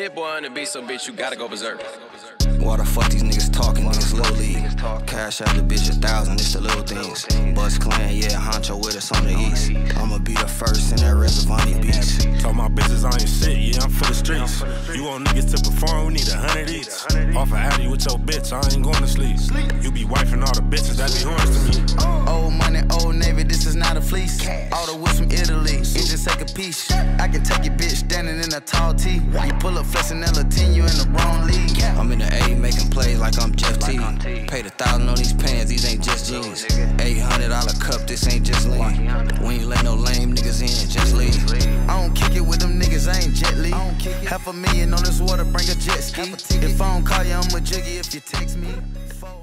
Pit boy on the beat, so bitch, you gotta go berserk. Why the fuck these niggas talking? This Lil League. Cash out the bitch 1,000, it's the little things. BlueBucksClan, yeah, honcho with us on the east. I'ma be the first in that Reservani beach. Talk my bitches on your shit, yeah, I'm for the streets. You want niggas to perform, we need 100 each. Off an alley with your bitch, I ain't going to sleep. You be wifing all the bitches, that be horns to me. Old money, old Navy, this is not a fleece. All the whips from Italy, it just take a piece. I can take your bitch standing in a tall tee. You pull up flexing L10, you in the wrong league. I'm in the A making plays like I'm Jeff T. Paid $1,000 on these pants, these ain't just jeans. $800 cup, this ain't just lean. We ain't let no lame niggas in, just leave. I don't kick it with them niggas, I ain't Jet Li. $500,000 on this water, bring a jet ski. If I don't call you, I'm a jiggy if you text me.